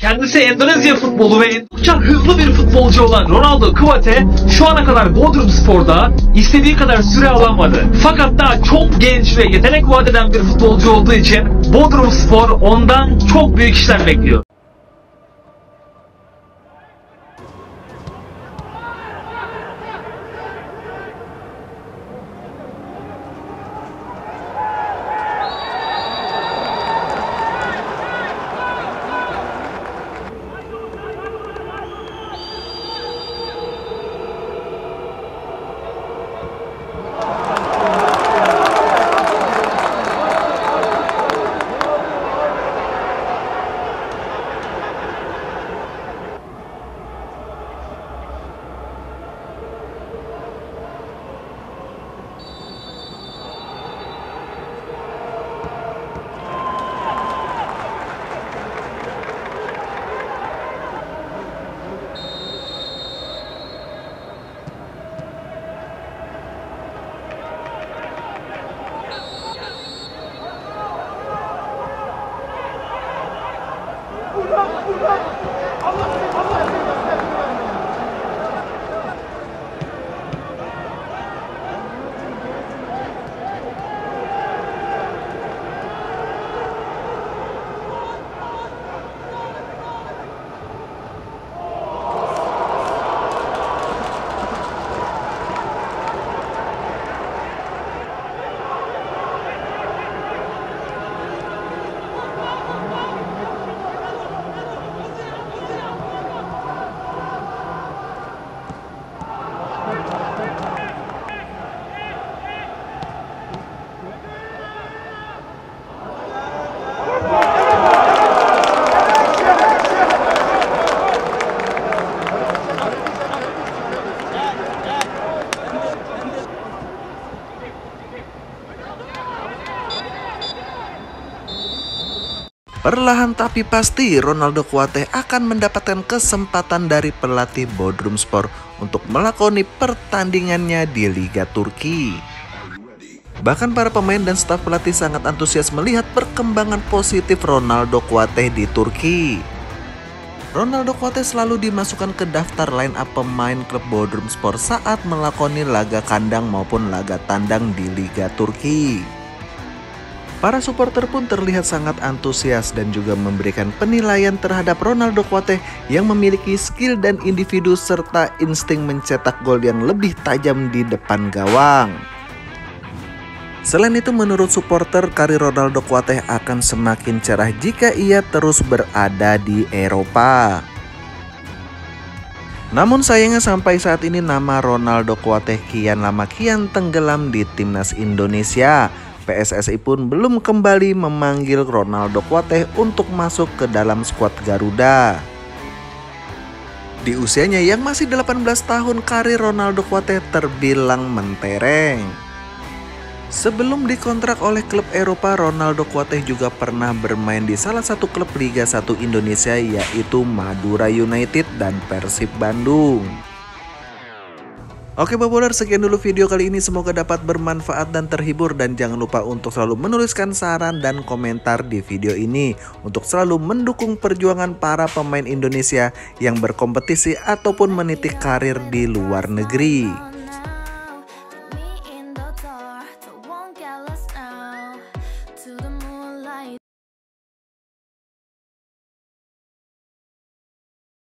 Kendisi Endonezya futbolu ve çok hızlı bir futbolcu olan Ronaldo Kwateh şu ana kadar Bodrumspor'da istediği kadar süre alamadı. Fakat daha çok genç ve yetenek vaat eden bir futbolcu olduğu için Bodrumspor ondan çok büyük işler bekliyor. Perlahan tapi pasti Ronaldo Kwateh akan mendapatkan kesempatan dari pelatih Bodrumspor untuk melakoni pertandingannya di Liga Turki. Bahkan para pemain dan staf pelatih sangat antusias melihat perkembangan positif Ronaldo Kwateh di Turki. Ronaldo Kwateh selalu dimasukkan ke daftar line-up pemain klub Bodrumspor saat melakoni laga kandang maupun laga tandang di Liga Turki. Para supporter pun terlihat sangat antusias dan juga memberikan penilaian terhadap Ronaldo Kwateh yang memiliki skill dan individu serta insting mencetak gol yang lebih tajam di depan gawang. Selain itu, menurut supporter, karir Ronaldo Kwateh akan semakin cerah jika ia terus berada di Eropa. Namun sayangnya sampai saat ini nama Ronaldo Kwateh kian lama kian tenggelam di timnas Indonesia. PSSI pun belum kembali memanggil Ronaldo Kwateh untuk masuk ke dalam skuad Garuda. Di usianya yang masih 18 tahun, karir Ronaldo Kwateh terbilang mentereng. Sebelum dikontrak oleh klub Eropa, Ronaldo Kwateh juga pernah bermain di salah satu klub Liga 1 Indonesia, yaitu Madura United dan Persib Bandung. Oke Babolers, sekian dulu video kali ini, semoga dapat bermanfaat dan terhibur, dan jangan lupa untuk selalu menuliskan saran dan komentar di video ini untuk selalu mendukung perjuangan para pemain Indonesia yang berkompetisi ataupun meniti karir di luar negeri.